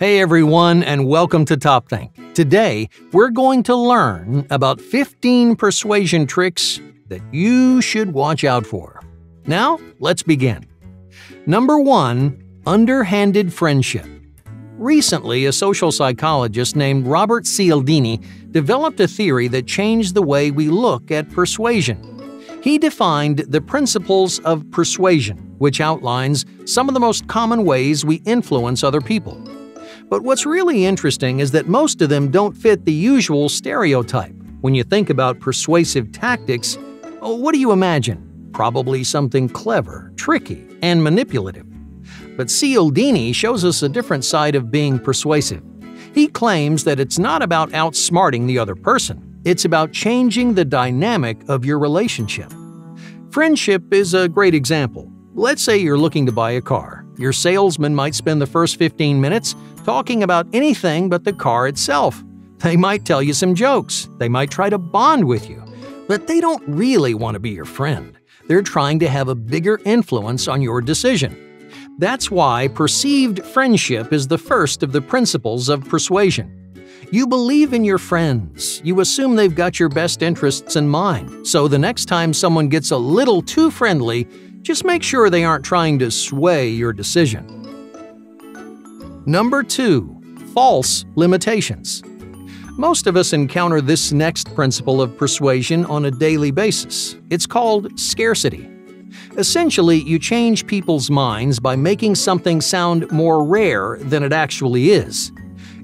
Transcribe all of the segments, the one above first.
Hey everyone, and welcome to TopThink. Today, we're going to learn about 15 persuasion tricks that you should watch out for. Now, let's begin. Number 1. Underhanded friendship. Recently, a social psychologist named Robert Cialdini developed a theory that changed the way we look at persuasion. He defined the principles of persuasion, which outlines some of the most common ways we influence other people. But what's really interesting is that most of them don't fit the usual stereotype. When you think about persuasive tactics, what do you imagine? Probably something clever, tricky, and manipulative. But Cialdini shows us a different side of being persuasive. He claims that it's not about outsmarting the other person. It's about changing the dynamic of your relationship. Friendship is a great example. Let's say you're looking to buy a car. Your salesman might spend the first 15 minutes talking about anything but the car itself. They might tell you some jokes. They might try to bond with you. But they don't really want to be your friend. They're trying to have a bigger influence on your decision. That's why perceived friendship is the first of the principles of persuasion. You believe in your friends. You assume they've got your best interests in mind. So the next time someone gets a little too friendly, just make sure they aren't trying to sway your decision. Number 2. False limitations. Most of us encounter this next principle of persuasion on a daily basis. It's called scarcity. Essentially, you change people's minds by making something sound more rare than it actually is.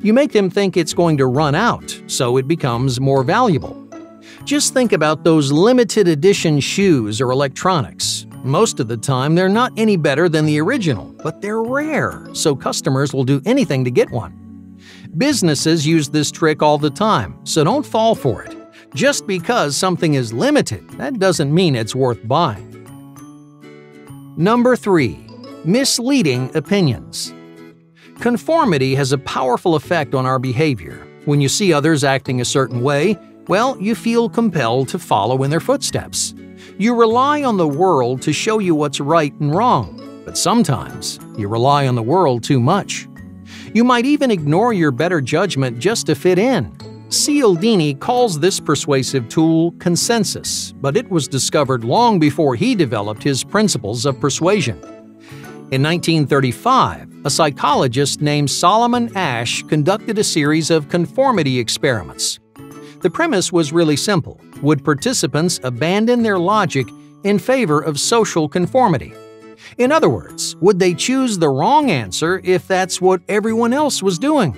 You make them think it's going to run out, so it becomes more valuable. Just think about those limited edition shoes or electronics. Most of the time, they're not any better than the original, but they're rare, so customers will do anything to get one. Businesses use this trick all the time, so don't fall for it. Just because something is limited, that doesn't mean it's worth buying. Number 3. Misleading opinions. Conformity has a powerful effect on our behavior. When you see others acting a certain way, well, you feel compelled to follow in their footsteps. You rely on the world to show you what's right and wrong, but sometimes you rely on the world too much. You might even ignore your better judgment just to fit in. Cialdini calls this persuasive tool consensus, but it was discovered long before he developed his principles of persuasion. In 1935, a psychologist named Solomon Asch conducted a series of conformity experiments. The premise was really simple. Would participants abandon their logic in favor of social conformity? In other words, would they choose the wrong answer if that's what everyone else was doing?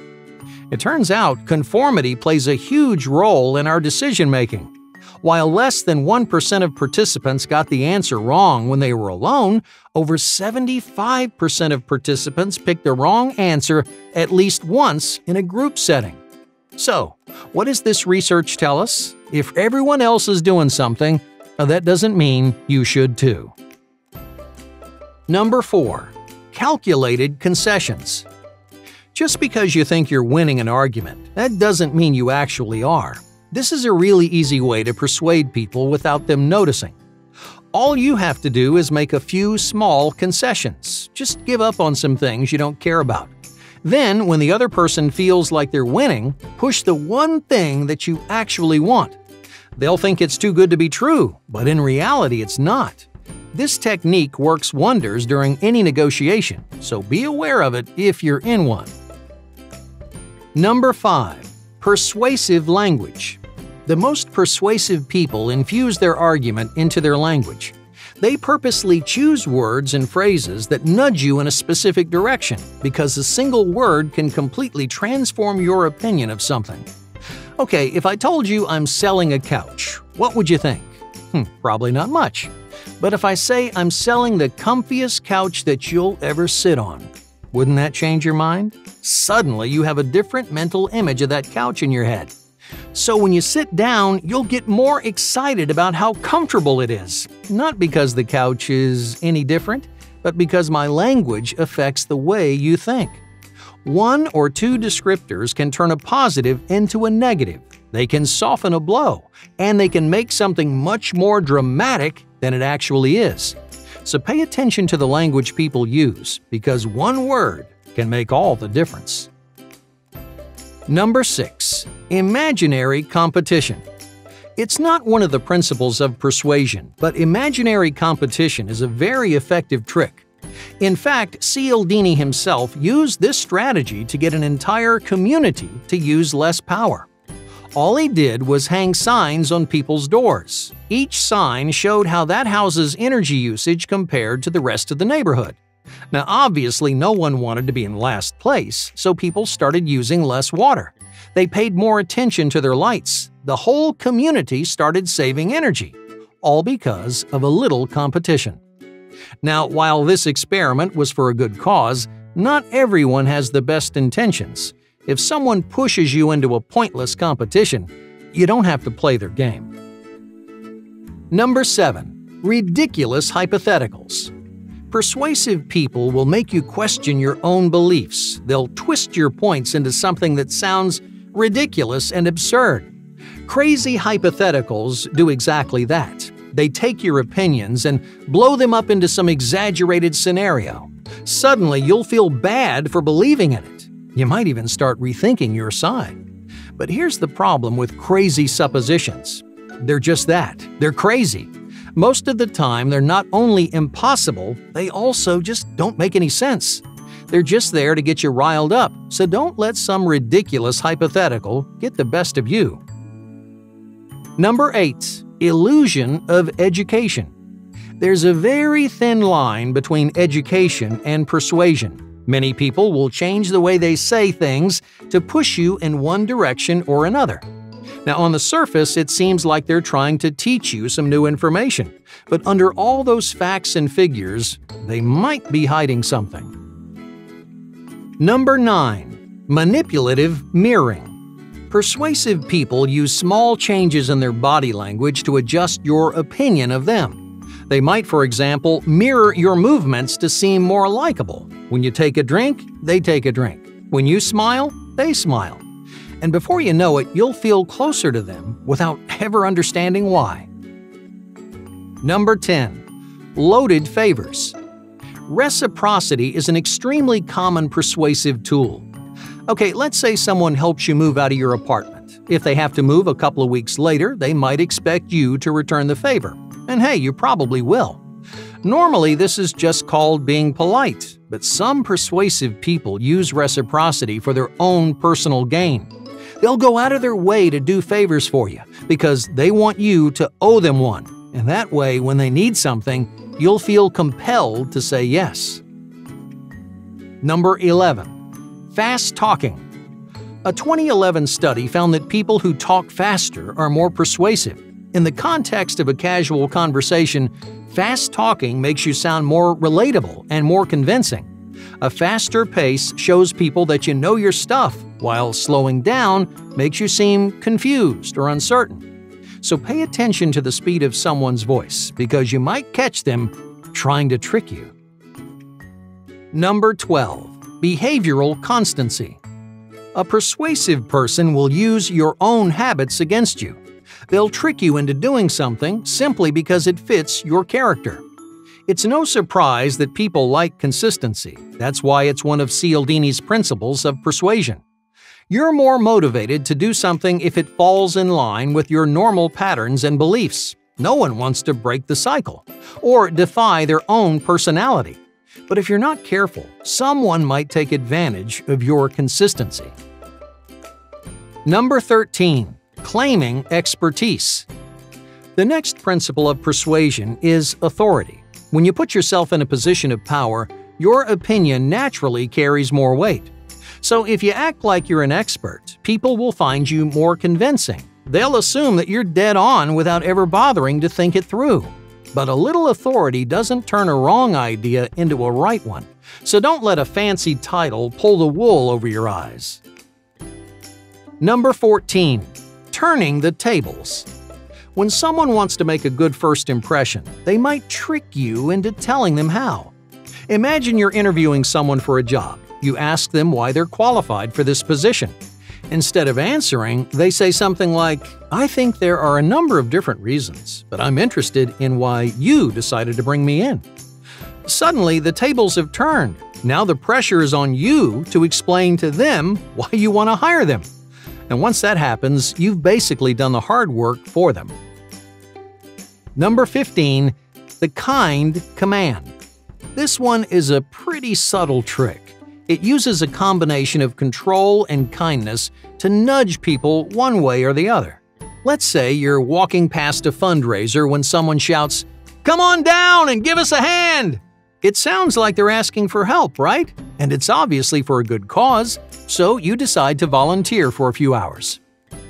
It turns out conformity plays a huge role in our decision-making. While less than 1% of participants got the answer wrong when they were alone, over 75% of participants picked the wrong answer at least once in a group setting. So, what does this research tell us? If everyone else is doing something, that doesn't mean you should too. Number 4. Calculated concessions. Just because you think you're winning an argument, that doesn't mean you actually are. This is a really easy way to persuade people without them noticing. All you have to do is make a few small concessions. Just give up on some things you don't care about. Then, when the other person feels like they're winning, push the one thing that you actually want. They'll think it's too good to be true, but in reality, it's not. This technique works wonders during any negotiation, so be aware of it if you're in one. Number 5. Persuasive language. The most persuasive people infuse their argument into their language. They purposely choose words and phrases that nudge you in a specific direction because a single word can completely transform your opinion of something. Okay, if I told you I'm selling a couch, what would you think? Probably not much. But if I say I'm selling the comfiest couch that you'll ever sit on, wouldn't that change your mind? Suddenly, you have a different mental image of that couch in your head. So when you sit down, you'll get more excited about how comfortable it is. Not because the couch is any different, but because my language affects the way you think. One or two descriptors can turn a positive into a negative. They can soften a blow, and they can make something much more dramatic than it actually is. So pay attention to the language people use, because one word can make all the difference. Number 6. Imaginary competition. It's not one of the principles of persuasion, but imaginary competition is a very effective trick. In fact, Cialdini himself used this strategy to get an entire community to use less power. All he did was hang signs on people's doors. Each sign showed how that house's energy usage compared to the rest of the neighborhood. Now, obviously, no one wanted to be in last place, so people started using less water. They paid more attention to their lights. The whole community started saving energy, all because of a little competition. Now, while this experiment was for a good cause, not everyone has the best intentions. If someone pushes you into a pointless competition, you don't have to play their game. Number 7. Ridiculous hypotheticals. Persuasive people will make you question your own beliefs. They'll twist your points into something that sounds ridiculous and absurd. Crazy hypotheticals do exactly that. They take your opinions and blow them up into some exaggerated scenario. Suddenly, you'll feel bad for believing in it. You might even start rethinking your side. But here's the problem with crazy suppositions. They're just that. They're crazy. Most of the time, they're not only impossible, they also just don't make any sense. They're just there to get you riled up, so don't let some ridiculous hypothetical get the best of you. Number 8. Illusion of education. There's a very thin line between education and persuasion. Many people will change the way they say things to push you in one direction or another. Now, on the surface, it seems like they're trying to teach you some new information, but under all those facts and figures, they might be hiding something. Number 9. Manipulative mirroring. Persuasive people use small changes in their body language to adjust your opinion of them. They might, for example, mirror your movements to seem more likable. When you take a drink, they take a drink. When you smile, they smile. And before you know it, you'll feel closer to them without ever understanding why. Number 10. Loaded favors. Reciprocity is an extremely common persuasive tool. Okay, let's say someone helps you move out of your apartment. If they have to move a couple of weeks later, they might expect you to return the favor. And hey, you probably will. Normally, this is just called being polite, but some persuasive people use reciprocity for their own personal gain. They'll go out of their way to do favors for you because they want you to owe them one. And that way, when they need something, you'll feel compelled to say yes. Number 11. Fast talking. A 2011 study found that people who talk faster are more persuasive. In the context of a casual conversation, fast talking makes you sound more relatable and more convincing. A faster pace shows people that you know your stuff, while slowing down makes you seem confused or uncertain. So pay attention to the speed of someone's voice, because you might catch them trying to trick you. Number 12. Behavioral constancy. A persuasive person will use your own habits against you. They'll trick you into doing something simply because it fits your character. It's no surprise that people like consistency. That's why it's one of Cialdini's principles of persuasion. You're more motivated to do something if it falls in line with your normal patterns and beliefs. No one wants to break the cycle or defy their own personality. But if you're not careful, someone might take advantage of your consistency. Number 13. Claiming expertise. The next principle of persuasion is authority. When you put yourself in a position of power, your opinion naturally carries more weight. So if you act like you're an expert, people will find you more convincing. They'll assume that you're dead on without ever bothering to think it through. But a little authority doesn't turn a wrong idea into a right one, so don't let a fancy title pull the wool over your eyes. Number 14. Turning the tables. When someone wants to make a good first impression, they might trick you into telling them how. Imagine you're interviewing someone for a job. You ask them why they're qualified for this position. Instead of answering, they say something like, "I think there are a number of different reasons, but I'm interested in why you decided to bring me in." Suddenly, the tables have turned. Now the pressure is on you to explain to them why you want to hire them. And once that happens, you've basically done the hard work for them. Number 15, the kind command. This one is a pretty subtle trick. It uses a combination of control and kindness to nudge people one way or the other. Let's say you're walking past a fundraiser when someone shouts, "Come on down and give us a hand!" It sounds like they're asking for help, right? And it's obviously for a good cause, so you decide to volunteer for a few hours.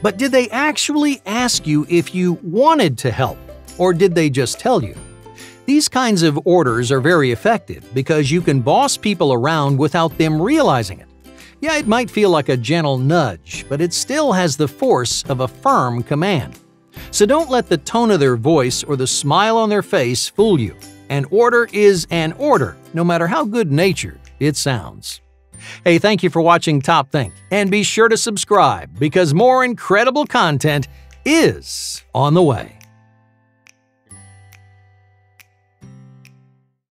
But did they actually ask you if you wanted to help, or did they just tell you? These kinds of orders are very effective because you can boss people around without them realizing it. Yeah, it might feel like a gentle nudge, but it still has the force of a firm command. So don't let the tone of their voice or the smile on their face fool you. An order is an order, no matter how good-natured it sounds. Hey, thank you for watching TopThink, and be sure to subscribe because more incredible content is on the way.